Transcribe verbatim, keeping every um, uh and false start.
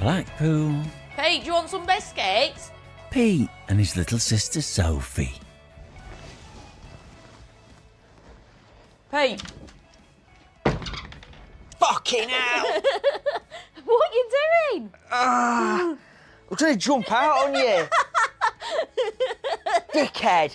Blackpool. Pete, do you want some biscuits? Pete and his little sister Sophie. Pete. Fucking hell! What are you doing? Uh, I'm trying to jump out on you. Dickhead.